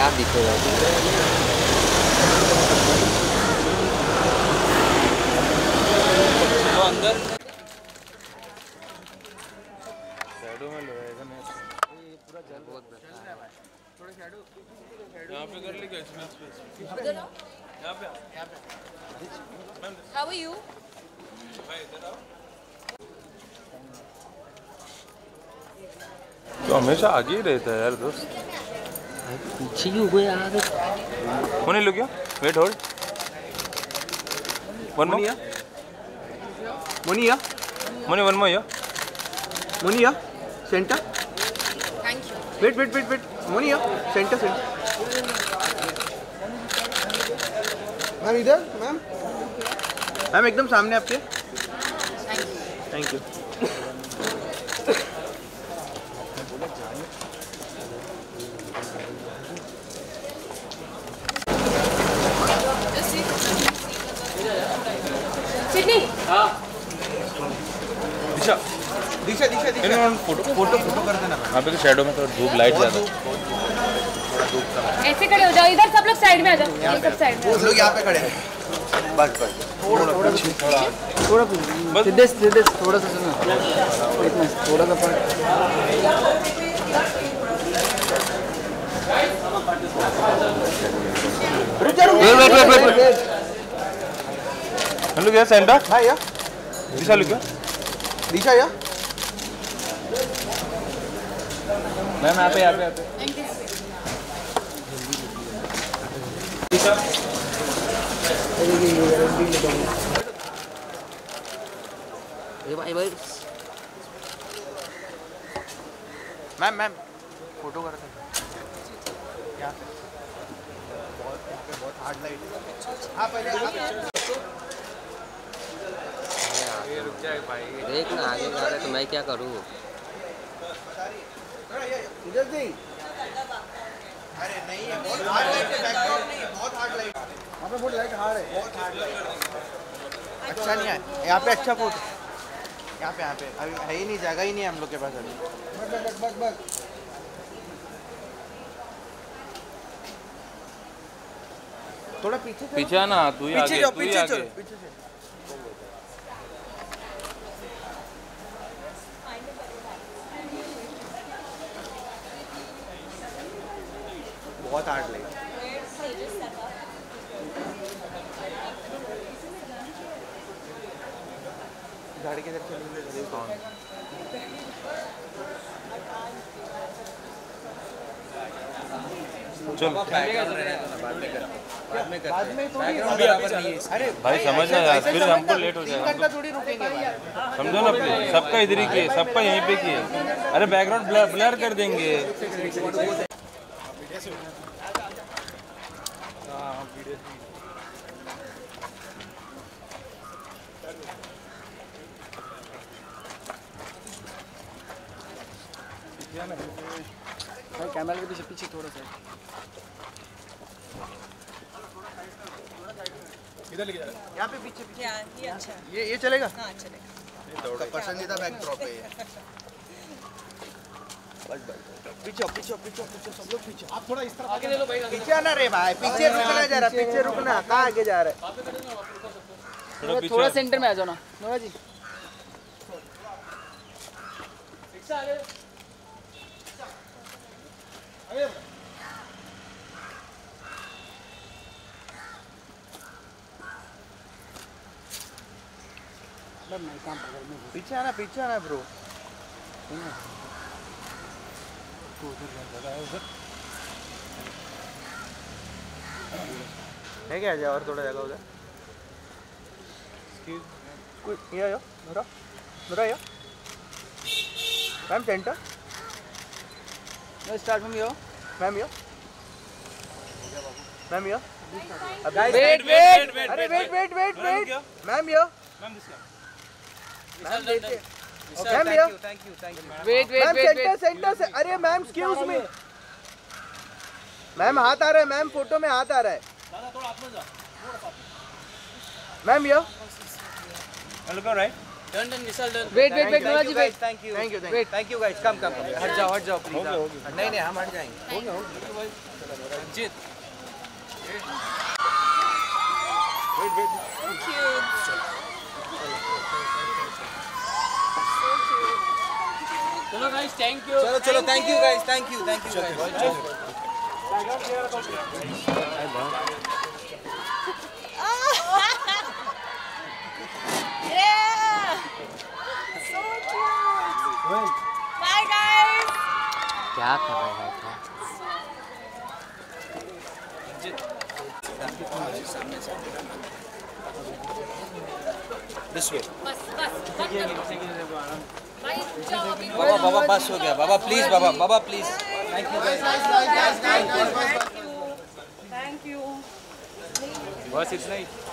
क्या दिखेगा अंदर में पूरा जल बहुत थोड़ा यहाँ पे कर लेंगे पे। तो हमेशा आगे ही रहता है यार दोस्त, पीछे क्यों गया यार? होने लो क्या, वेट होल्ड मोनिया सेंटर, थैंक यू। वेट मोनिया सेंटर मैम, इधर मैम एकदम सामने आपके, thank you. Disha Disha Disha Disha photo photo photo कर देना। यहाँ पे तो शैडो में थोड़ा धूप लाइट ज्यादा, थोड़ा धूप का ऐसे खड़े हो जाओ। इधर सब लोग साइड में आ जाओ, ये सब साइड में, वो लोग यहाँ पे खड़े हैं। बस थोड़ा बस सीधे थोड़ा सा सुनो, इतना थोड़ा सा पर लुक यार सेंटर। हां यार दिशा लुक दिशा या मैम यहाँ पे दिशा मैम फोटो कर सकते हैं। बहुत हार्ड लाइट है, देख ना आगे जा रहा है तो मैं क्या करूँ। अरे नहीं है, बहुत हार्ड लाइट है, बैकग्राउंड नहीं है, बहुत हार्ड लाइट है, बहुत लाइट हार्ड है, बहुत हार्ड लाइट अच्छा नहीं है यहाँ पे। अच्छा फोटो यहाँ पे अभी है ही नहीं, जगह ही नहीं है हम लोग के पास अभी। बस थोड़ा पीछे आना, तू ही आगे, तू ही आगे। बहुत हार्ड लाइट, गाड़ी के अरे भाई समझ ना, फिर हमको लेट हो जाएगा, समझो ना प्लीज। सबका इधर ही किए, सबका यहीं पे किए, अरे बैकग्राउंड ब्लर कर देंगे। कैमरा के पीछे थोड़ा सा इधर लेके जा, यहाँ पे पीछे ये अच्छा, ये चलेगा। हाँ चलेगा, पसंदीदा बैकड्रॉप है ये। पीछे सब लोग पीछे, आप थोड़ा इस तरफ आगे ले लो भाई, पीछे आना रे भाई, पीछे रुकना जा रहा, पीछे रुकना, कहाँ आगे जा रहा है, थोड़ा सेंटर में आ जाओ ना नोरा जी। अरे मैं काम बगल में, पीछे आना ब्रो, है क्या जा, और थोड़ा जगह उधर कुछ ये आयो नोरा आयो मैम सेंटर स्टार्ट मैम यो वेट अरे wait ma'am yo thank you centre से। अरे मैम एक्सक्यूज मी मैम, हाथ आ रहा है मैम, फोटो में हाथ आ रहा है मैम यो। हेलो राइट डन मिसाल डन वेट जी wait thank you guys come हट जाओ प्लीज। नहीं हम हट जाएंगे। Ranjit. Wait, wait. So cute. So cute. Hello guys, thank you. Chalo, chalo, thank you guys, thank you, thank you guys. Yeah. So cute. Bye guys. क्या कर रहा है This way. Baba, Baba, bus हो गया. Baba, please, Baba, Baba, please. Thank you. Thank you. Thank you. बस इतना ही.